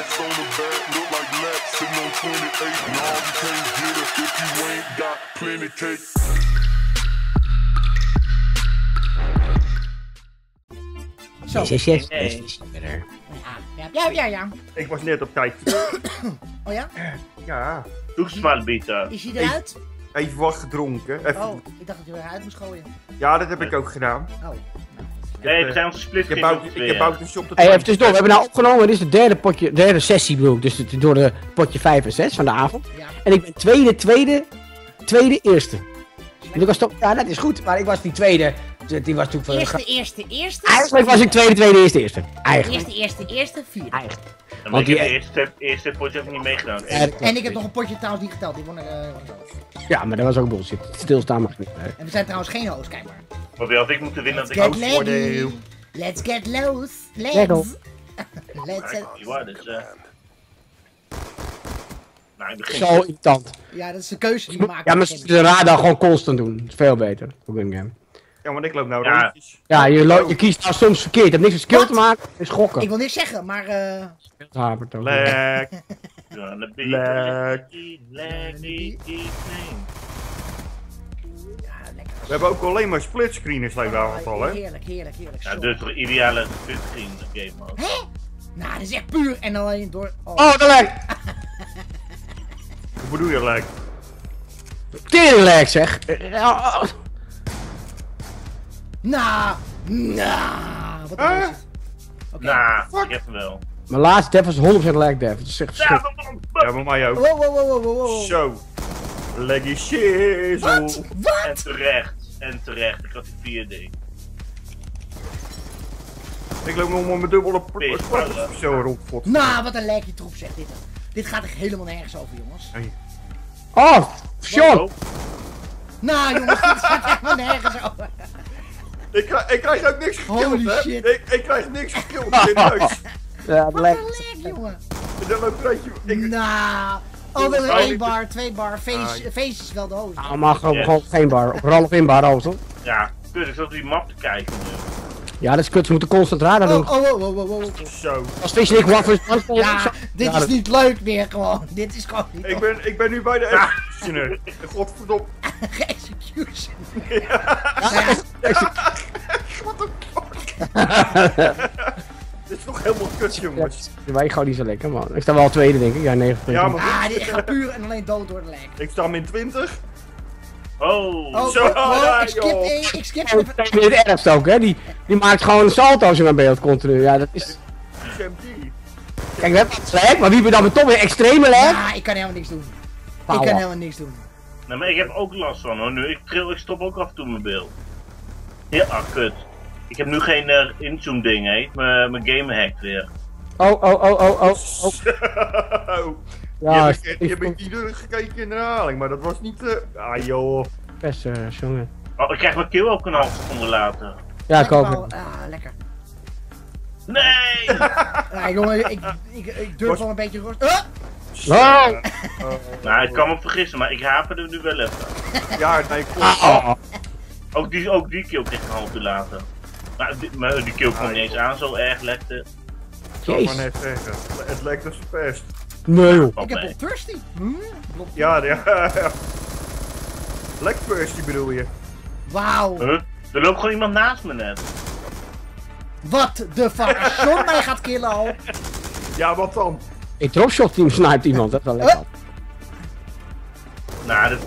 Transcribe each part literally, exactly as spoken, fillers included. racks on the back, look like laps, sitting on twenty-eight. Nah, you can't get it if you ain't got plenty cake. Zo. Yes, yes, yes. Ja, ja, ja. Ik was net op tijd. Oh ja? Ja. Toegespaard bieten. Is hij eruit? Even wat gedronken. Even. Oh, ik dacht dat je eruit moest gooien. Ja, dat heb ik ook gedaan. Oh. Nee, we zijn onze split. Ik heb ook een shop tot. Even tussendoor, we hebben nou opgenomen. Dit is de derde, potje, derde sessie, bedoel ik. Dus het, door de potje vijf en zes van de avond. Ja. En ik ben tweede, tweede, tweede, eerste. En ik was toch, ja, dat is goed, maar ik was die tweede. Die was toen eerste, eerste, eerste. Eigenlijk was ik tweede, tweede, eerste, eerste. Eigenlijk. Eerste, eerste, eerste, vier. Eigenlijk. Ja, want ik heb het eerste, eerste potje ook niet meegedaan. En, en ik heb nog een potje trouwens niet geteld. Die won ik, uh, ja, maar dat was ook bullshit. Stilstaan mag ik niet. Nee. En we zijn trouwens geen host, kijk maar. Maar wie had ik moeten winnen dat ik host voordeel. Let's get loose. Let's. Let's get loose. Nou, ik zo irritant. Ja, dat is de keuze die we maken. Ja, maar ze de radar gewoon constant doen. Dat is veel beter. Voor een game. Ja, want ik loop nou ja. rondjes. Ja, je, je kiest nou soms verkeerd. Het heeft niks met skill What? te maken. Het is gokken. Ik wil niks zeggen, maar eh... Hapert ook. Lek. Lek. We hebben ook alleen maar splitscreens de aantal, hè? Heerlijk, heerlijk, heerlijk. Ja, dus de ideale splitscreen game mode. Hé? Nou, dat is echt puur en alleen door... Oh, oh dat lijkt! Hoe bedoel je lijkt? Tering lijkt, zeg! Nah, nah, wat is het? Nah, ik heb hem wel. Mijn laatste def was honderd procent lag def, dat is echt verschrikt. Ja, maar mij ook. Wow, wow, wow, wow, wow. Zo. Leggy shizzle. Wat? Wat? En terecht, en terecht. Ik had die vier D. Ik loop nog maar met dubbele plakken zo rond. Nah, wat een laggy troep zegt dit. Dit gaat echt helemaal nergens over, jongens. Hey. Oh, Sean! Nah, jongens, dit gaat helemaal nergens over. Ik krijg, ik krijg ook niks gekild, hè? Ik, ik krijg niks gekild in dit huis. Ja, wat een lek, jongen. Dat loopt een beetje... Nou... Alweer één bar, twee bar, feest is wel de hoogte. Nou, maar gewoon geen bar. Vooral op één bar, hoogte. Ja, kut, ik zat op die map te kijken. Ja, dat is kut. Ze moeten constant radar doen. Oh, oh, oh, oh, oh. Zo. Als Fish en ik waffelen... Ja, dit is niet leuk meer, gewoon. Dit is gewoon niet leuk. Ik ben nu bij de executioner. Godverdomme. Executioner. Ja. Wat een dit is toch helemaal kut, jongens. Ja, wij gaan niet zo lekker, man. Ik sta wel tweede, denk ik. Ja, negen. Ja, maar ah, dit gaat puur en alleen dood door de lek. Ik sta min twintig. Oh, oh, zo, oh, oh, ik skip één, ik, ik skip één. Dat is het ergste ook, hè. Die, die maakt gewoon een salto's in mijn beeld continu. Ja, dat is... Kijk, we hebben wat lag, maar wie ben dan met Tom? Een extreme lag? Ja, ik kan helemaal niks doen. Power. Ik kan helemaal niks doen. Nee, maar ik heb ook last van, hoor. Nu, ik tril, ik stop ook af en toe mijn beeld. Ja, ah, kut. Ik heb nu geen uh, inzoom ding, hè. Mijn game hackt weer. Oh, oh, oh, oh, oh. oh. Ja, je hebt, je hebt niet gekeken in de herhaling, maar dat was niet... Uh... Ah, joh. Best, uh, jongen. Oh, ik krijg mijn kill ook een half seconde later. Ja, ik ook. Ah, lekker. Nee! Ja, jongen, ik, ik, ik durf was... wel een beetje rust... Uh! Nou, oh. oh. nou, ik kan me vergissen, maar ik haper er nu wel even. Ja, nee, klopt. Ah, oh, oh. Ook die, ook die kill kreeg ik een half uur later. Maar die, maar die kill kwam ah, niet eens aan, zo erg lekte. Ik zal maar net zeggen, het lekt als verpest. Nee joh. Ik heb een thirsty. Hm? Ja, ja, ja. Lek thirsty bedoel je? Wauw. Huh? Er loopt gewoon iemand naast me net. Wat de fuck? Als John mij gaat killen al. Ja, wat dan? Ik dropshot team snipt iemand, dat is wel lekker. Huh? Nou, dat...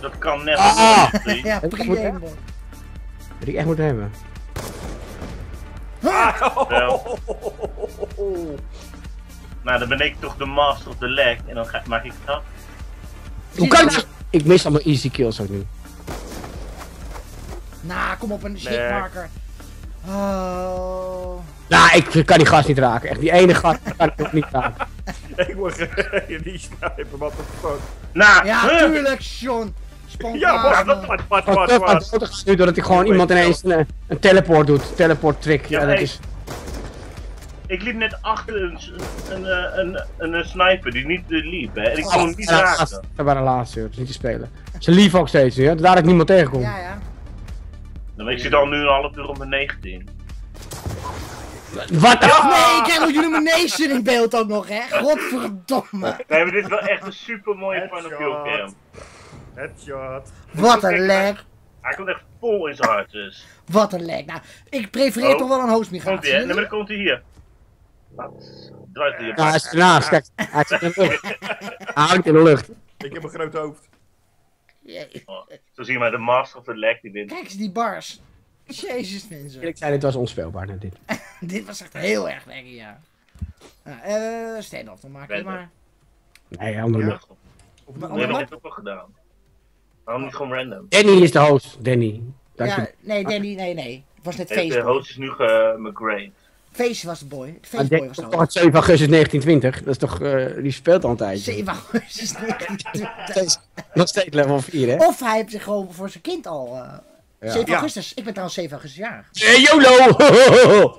Dat kan net als ah, een ja, prima. Dat moet ik echt moeten hebben. Ah, oh. Wel. Nou, dan ben ik toch de master of the lag en dan ga, maak ik het af. Hoe kan ik? Ik mis allemaal easy kills ook nu. Nou, kom op een shitmarker. Oh. Nou, ik kan die gast niet raken. Echt, die ene gast kan ik ook niet raken. Ik word gereden, die sniper, wat een fuck. Nou, ja, tuurlijk, John. Spontaan. Ja, wat, wat, wat, wat, wat. Wat, wat, wat, wat. Nu doordat ik gewoon iemand ineens een, een teleport doet. Teleport trick. Ja, ja, dat hey. is... Ik liep net achter een, een, een, een, een sniper die niet liep, hè. En ik kon hem niet raken. Dat ja, waren de laatste, dat is niet te spelen. Ze lief ook steeds, hè. Daar dat ik niemand tegenkom. Ja, ja. Nou, ik zit al nu een half uur op mijn negentien. Wat de... Ja! Nee, ik krijg nog jullie manation in beeld ook nog, hè? Godverdomme. Nee, maar dit is wel echt een super mooie Final Kill cam. Headshot. Wat een lag. Hij komt echt vol in zijn hart, dus. Wat een lag. Nou, ik prefereer oh. toch wel een host-migratie. Komt hij, hè? Dan komt hij hier. Draait hij hier. Ja, hij is ernaast. Kijk, hij zit in de lucht. Hij hangt in de lucht. Ik heb een groot hoofd. Oh, zo zie je maar de master of the lag die wint. Kijk eens die bars. Jezus mensen. Ik zei, dit was onspeelbaar, net dit. Dit was echt heel erg lekker, ja. Nou, eh, uh, stand-off dan maken we maar. Nee, andere ja. lucht. Of dat heb ik ook gedaan. Waarom niet gewoon random? Danny is de host, Danny. Dank ja, je. Nee, Danny, nee, nee. Het was net Facebook. De host is nu uh, McGray. Face was de boy. Faceboy ah, was de boy. zeven augustus negentien twintig, dat is toch, uh, die speelt al een tijdje. zeven augustus negentien twintig. Nog steeds level vier, hè? Of hij heeft zich gewoon voor zijn kind al... Uh, ja. zeven augustus, ja. Ik ben trouwens zeven augustus jarig. Hey, YOLO! YOLO!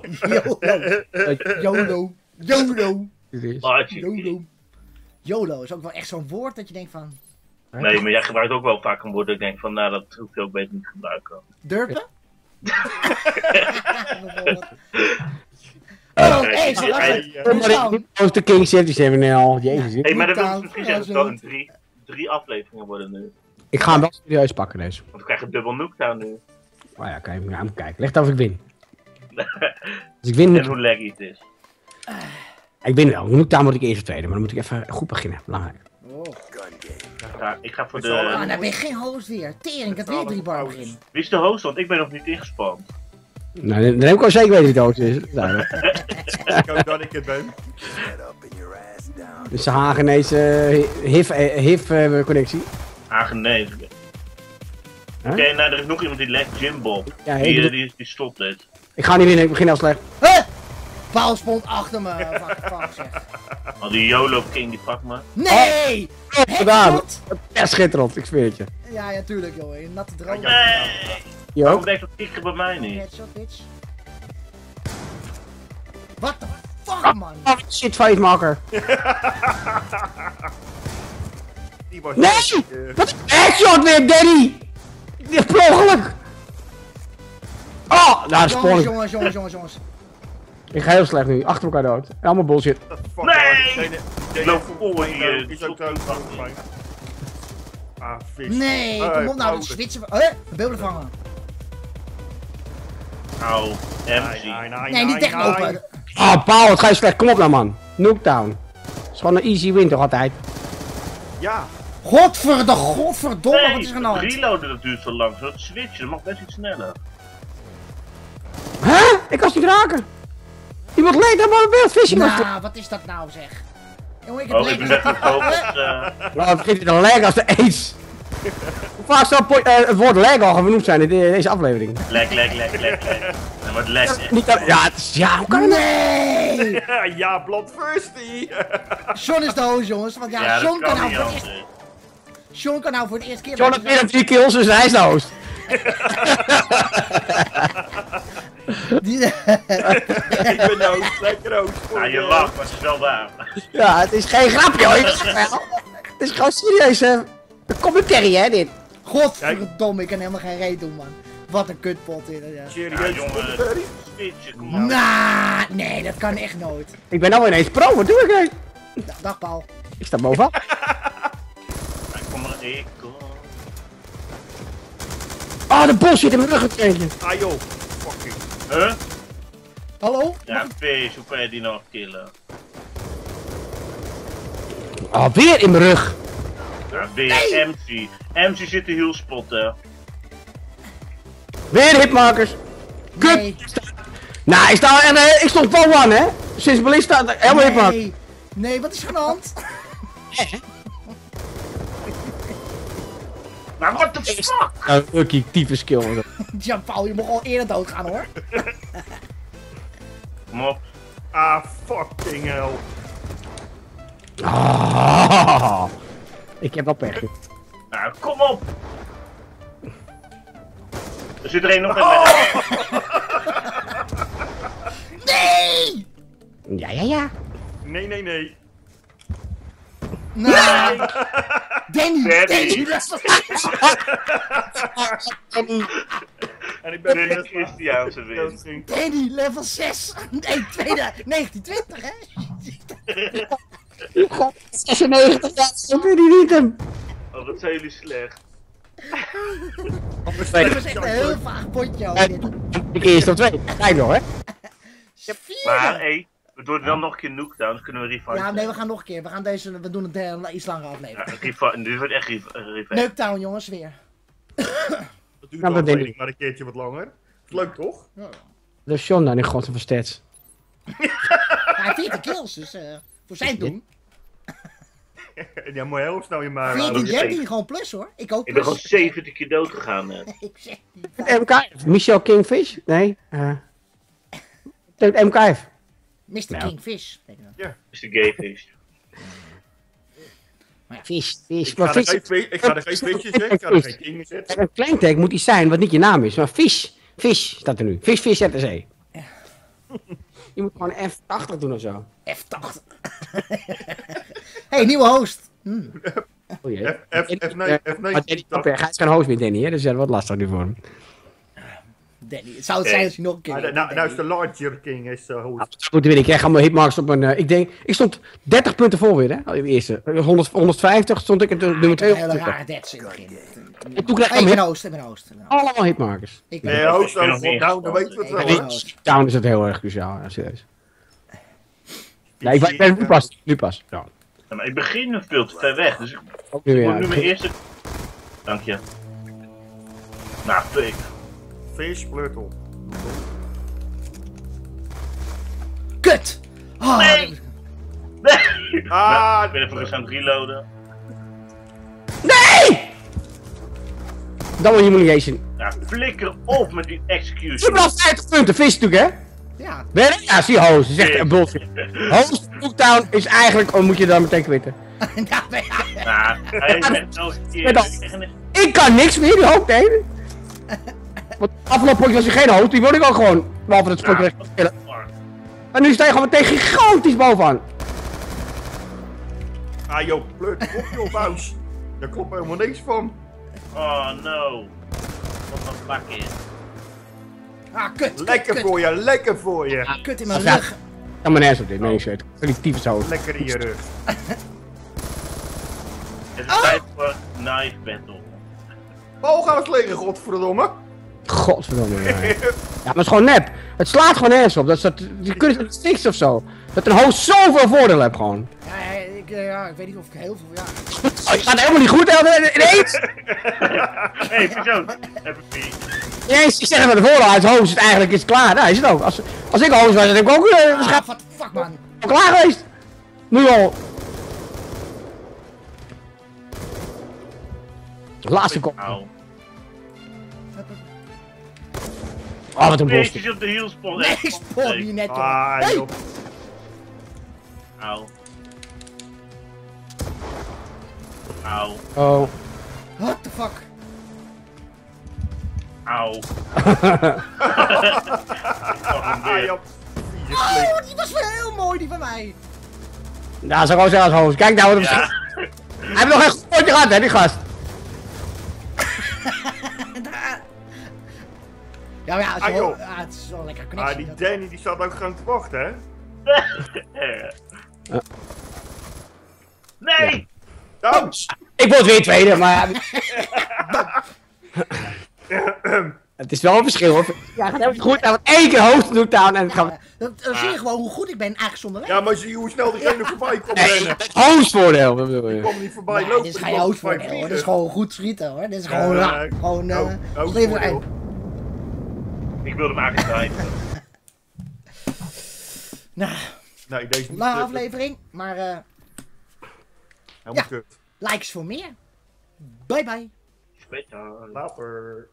YOLO! YOLO! YOLO! YOLO is ook wel echt zo'n woord dat je denkt van... Hè? Nee, maar jij gebruikt ook wel vaak een woord dat ik denk van, nou dat hoef je ook beter niet te gebruiken. Durpen? Oh, hey, zo was het. Post de king zeven zeven nl. Jezus. Hé, maar dat wil misschien wel een drie, drie afleveringen worden nu. Ik ga hem wel serieus pakken deze. Want we krijgen dubbel Nookdown nu. Oh ja, kan je hem aan kijken. Leg dan of ik win. Dus ik win en hoe laggy het is. Uh. Ik win wel. Nookdown moet ik eerst of tweede, maar dan moet ik even goed beginnen. Belangrijk. Oh. Ja, ik ga voor de... Ah, nou ben je geen host weer. Tering, ik had weer drie bar in. Wie is de host? Want ik ben nog niet ingespand. Nou, dan heb ik al zeker weten wie de host is. Ik hoop dat ik het ben. Dus de Hagenese H I V-connectie. Hagenese. Oké, nou er is nog iemand die legt Jimbob. Ja, die, die, die stopt dit. Ik ga niet winnen, ik begin al slecht. Huh? Paul spond achter me, fuck zeg. Oh, die YOLO King die pakt me. Nee! Headshot! Ja, schitterend, ik zweer het je. Ja, ja, tuurlijk joh, een natte droom. Nee! Waarom blijft dat kikker bij mij niet? Headshot, bitch. What the fuck, man? Oh, shit, feestmaker. Nee! Wat een headshot weer, Danny! Ik lig per ongeluk! Oh, daar is Paul. Jongens, jongens, jongens, jongens. Ik ga heel slecht nu, achter elkaar dood. Allemaal bullshit. Nee! Ik loop vol hier. Is ook dood. Ah, vis. Nee, kom op nou, dat switchen. Hé, beelden vangen. Au, M C. Nee, niet echt open. Ah, Paul, het ga je slecht. Kom op nou, man. Nookdown. Het is gewoon een easy win toch altijd? Ja. Godverde, godverdomme, wat is er nou? Reloaden dat duurt zo lang, zodat switchen, dat mag best iets sneller. Hè? Ik was niet raken. Iemand leed aan mijn beeld, visje. Nou, wat is dat nou zeg? Jongen, ik heb oh, ik ben net gefocust. Nou, vergeet je de lag als de ace. Hoe vaak zou het woord lag al genoemd zijn in deze aflevering? Lag, lag, lag, lag, lag. Dat wordt lag echt. Ja, het is, ja, hoe kan het? Nee! Ja, blond thirsty. John is de hoos, jongens. Want ja, ja John kan, kan nou voor het eerst... John kan nou voor de eerste keer... John heeft meer dan drie kills, dus hij is de hoos. Die... Ik ben dood, lekker rood. Ja, je lacht, maar het is wel waar. Ja, het is geen grapje hoor. Het is gewoon serieus, hè. Een commentary, hè, dit. Godverdomme, ik kan helemaal geen reet doen, man. Wat een kutpot, inderdaad. Serieus, jongen. Nah, nee, dat kan echt nooit. Ik ben nou ineens pro, wat doe ik nou? Dag, Paul. Ik sta bovenop. Ik kom maar, ik kom. Ah, de bos zit in mijn rug gekregen. Ah, joh. Fucking. Huh? Hallo? Ja, Pees, hoe kan je die nog killen? Ah, weer in mijn rug! Ja, weer nee. M C. M C zit de heelspotten. Weer hitmakers! Kut! Nee. Nou, ik sta en uh, ik stond wel one, hè? Sinds Ballista, helemaal hitmakers. Nee, nee, wat is er aan de hand? Maar what the fuck? Een lucky type skill. Ja, Paul, je mocht al eerder doodgaan hoor. Kom op. Ah, fucking hell. Ah, ik heb wel pech. Nou, kom op. Er zit er één nog in. Oh. Nee! Ja, ja, ja. Nee, nee, nee. Nee! Nee. Danny! Danny! Danny! En ik ben de rest is die aan zijn winst. Danny, level zes. Nee, tweede, negentien twintig, hè? zesennegentig, ja, zo kun je niet hem. Oh, wat zijn jullie slecht. Dat is echt een heel vaag potje al. Ik eerst op twee. Kijk nog, hè? Maar, hé. We doen wel nog een keer knockdown, kunnen we revive. Ja, nee, we gaan nog een keer. We gaan deze, we doen het uh, iets langer aflevering. Ja, nu wordt echt revive. Knockdown, jongens, weer. Dat duurt nou, wel dat een maar een keertje wat langer. Leuk, toch? Ja. De Sean daar in grotten van stats. Hij heeft veertien kills, dus uh, voor zijn doen. Ja, moet heel snel je maar. veertien, jij hebt hier gewoon plus, hoor. Ik ook plus. Ik ben gewoon zeventig keer dood gegaan. Ik zeg niet. Michel Kingfish? Nee. Uh, M K F. mister Nou. Kingfish. Ja, mister Gayfish. Maar ja, vis, vis. Ik, maar ga vis. Er twee, ik ga er geen visjes zetten, ik ga er geen king zetten. Een kleintag moet iets zijn wat niet je naam is, maar vis, vis staat er nu. Vis, vis, Z T C. Ja. Je moet gewoon F tachtig doen of zo. F tachtig. Hey, nieuwe host. Hmm. Oh jee. F negen. Hij is geen host meer, Danny, hè? Dus dat is wat lastig nu voor hem. Danny, het zou het zijn als je nog een keer... Ah, nou, nou is de larger king, is uh, host. Dat moet winnen, ik krijg allemaal hitmarks op mijn... Uh, ik denk, ik stond dertig punten voor weer, hè, in de eerste. honderd, honderdvijftig stond ik, en toen nummer twee... Hele raar derts in het begin. En toen krijg ik allemaal... Ik ben host, ik ben host. Allemaal hitmarkers. Nee, host, down, dan weet je het wel. Down is het heel erg cruciaal, serieus. Nee, ik ben nu pas, nu pas. Maar ik begin nog veel te ver weg, dus ik moet nu mijn eerste... Dank je. Nou, pik. Fish, Blurtle. Kut! Oh, nee! Nee! Ah, ik ben even rustig aan het reloaden. Nee! Double humiliation. Ja, flikker op met die execution. Je blijft vijftig punten, Fish natuurlijk, hè? Ja. Ben je? Ja, zie host. Zegt echt een bullshit. Host Booktown is eigenlijk... Oh, moet je dan meteen quitten. Nou, ben je... Ja, hij bent zo verkeerd. Ik kan niks meer, die hoop nemen. Want afgelopen potje was hij geen host, die wilde ik ook gewoon. Behalve dat spotje recht. En nu sta je gewoon meteen gigantisch bovenaan. Ah joh, pleurt op joh, buis. Daar klopt helemaal niks van. Oh no. Wat een bak in. Ah kut, lekker kut, voor kut. Je, lekker voor je. Ah, kut in mijn rug. Ja, mijn ass op dit, nee ik zweet. Collectief zo. Lekker in je rug. Het is tijd voor knife battle. Oh, gaan we het legen, godverdomme. Godverdomme. Ja, ja, maar het is gewoon nep. Het slaat gewoon nergens op. Dat, dat, je kunt het niks of zo. Dat een host zoveel voordeel hebt gewoon. Ja, ik, ja, ik weet niet of ik heel veel... Ja. Oh, je gaat helemaal niet goed ineens. Hé, persoon. Ineens, ik zeg het maar de voordeel uit. Host is eigenlijk is klaar. Nou, is het ook. Als, als ik host was, dan heb ik ook... Uh, ah, wat de fuck, man. Klaar geweest. Nu al. Laatste kop. Oh, wat een boos. Nee, op de heelspawn. Nee, ik spawn hier net op. Ah, hey. Auw. Auw. Oh. What the fuck? Auw. Oh, die was wel heel mooi, die van mij. Nou, zo gewoon zelfs hoofd. Kijk nou wat hem ja. Hij heeft nog een goed potje gehad, hè, die gast. Ja, maar ja, het is, ah, wel, ah, het is wel een lekker connectie. Ah, die dat... Danny die zat ook gewoon te wachten, hè? uh. Nee! Ja. Oh. Ik word weer tweede, maar... Het is wel een verschil, hoor. Ja, het gaat helemaal goed. Hij wordt één keer hoofd doet aan en het gaat... Ja, dan ah. zie je gewoon hoe goed ik ben eigenlijk zonder weg. Ja, maar zie je hoe snel diegene ja. voorbij komt nee, rennen. Hoofdvoordeel, dat bedoel je. Ik kom niet voorbij nee, lopen. Dit is geen hoofdvoordeel, hoor. Dit is gewoon goed schieten, hoor. Dit is gewoon uh, raar. Gewoon... Uh, hoofdvoordeel. Ik wilde hem eigenlijk draaien. Nou, nou ik deed niet lange aflevering, maar uh, ja, kut. Likes voor meer. Bye bye. Later.